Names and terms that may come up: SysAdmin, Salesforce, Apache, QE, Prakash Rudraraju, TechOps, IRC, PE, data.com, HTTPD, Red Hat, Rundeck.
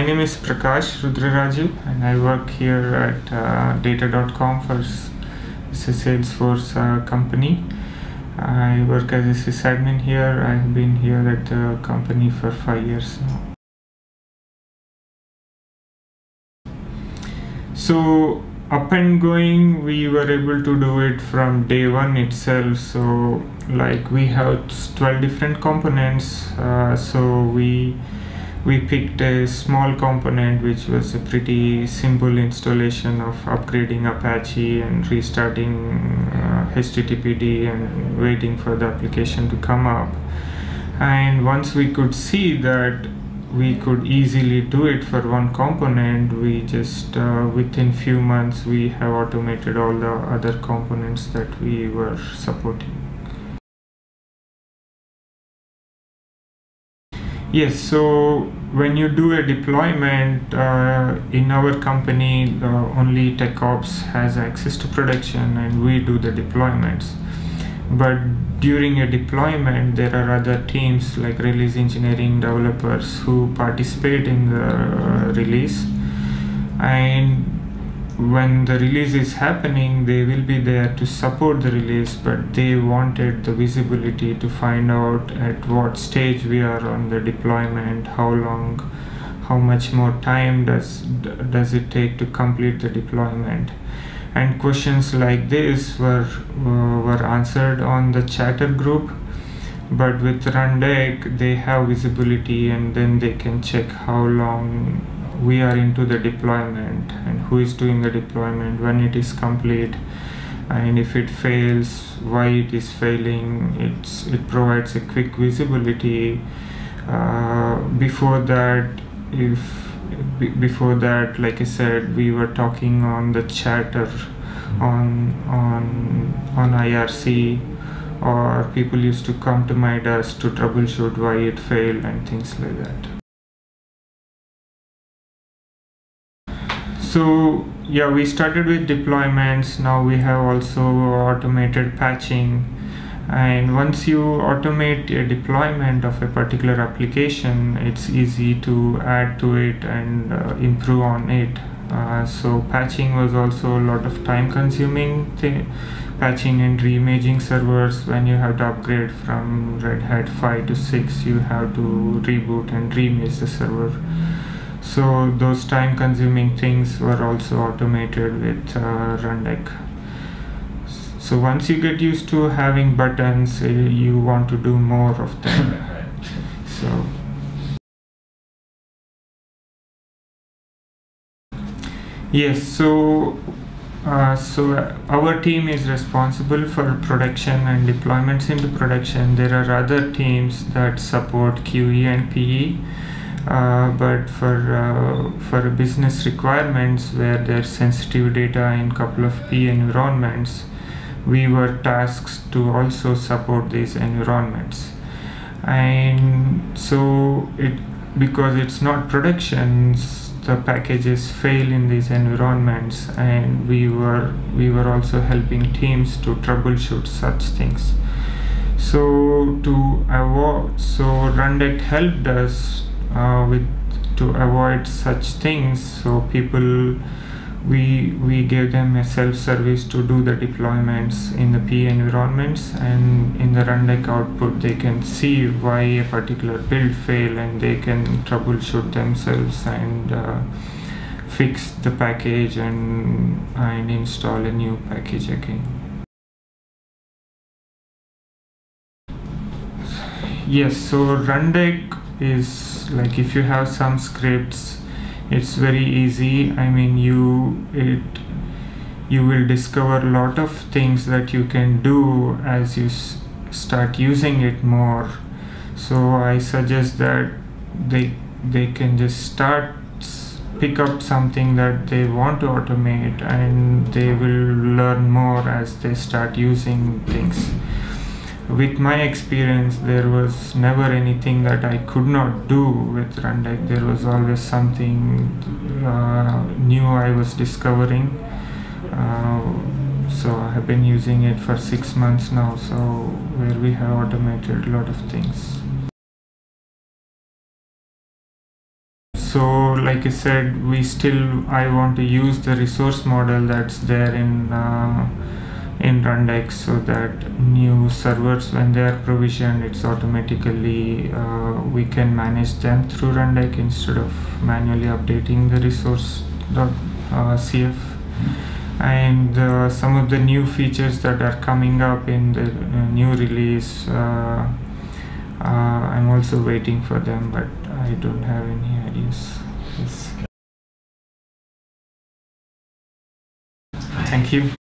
My name is Prakash Rudraraju, and I work here at data.com for Salesforce company. I work as a sysadmin here. I have been here at the company for 5 years now. So up and going, we were able to do it from day one itself. So like we have 12 different components. So we picked a small component, which was a pretty simple installation of upgrading Apache and restarting HTTPD and waiting for the application to come up. And once we could see that we could easily do it for one component, we just within few months we have automated all the other components that we were supporting. Yes, so when you do a deployment in our company, only TechOps has access to production and we do the deployments. But during a deployment, there are other teams like release engineering, developers who participate in the release. And when the release is happening, they will be there to support the release, but they wanted the visibility to find out at what stage we are on the deployment, how long, how much more time does it take to complete the deployment. And questions like this were answered on the chatter group, but with Rundeck, they have visibility and then they can check how long we are into the deployment and who is doing the deployment, when it is complete, and if it fails, why it is failing. It provides a quick visibility. Before that, like I said, we were talking on the chatter on IRC, or people used to come to my desk to troubleshoot why it failed and things like that. So yeah, we started with deployments. Now we have also automated patching. And once you automate a deployment of a particular application, it's easy to add to it and improve on it. So patching was also a lot of time consuming thing. Patching and reimaging servers, when you have to upgrade from Red Hat 5 to 6, you have to reboot and reimage the server. So those time-consuming things were also automated with Rundeck. So once you get used to having buttons, you want to do more of them. So yes, so our team is responsible for production and deployments into production. There are other teams that support QE and PE. But for business requirements where there's sensitive data in a couple of P environments, we were tasked to also support these environments. And so because it's not productions, the packages fail in these environments, and we were also helping teams to troubleshoot such things. So Rundeck helped us to avoid such things. So people, we gave them a self-service to do the deployments in the PE environments, and in the Rundeck output they can see why a particular build failed and they can troubleshoot themselves and fix the package and install a new package again. Yes, so Rundeck is like, if you have some scripts, it's very easy. I mean, you will discover a lot of things that you can do as you start using it more. So I suggest that they can just start, pick up something that they want to automate, and they will learn more as they start using things. With my experience, there was never anything that I could not do with Rundeck. There was always something new I was discovering. So I have been using it for 6 months now, so where we have automated a lot of things. So like I said, I want to use the resource model that's there in Rundeck, so that new servers, when they are provisioned, it's automatically we can manage them through Rundeck instead of manually updating the resource.cf. And some of the new features that are coming up in the new release, I'm also waiting for them, but I don't have any ideas. Yes. Thank you.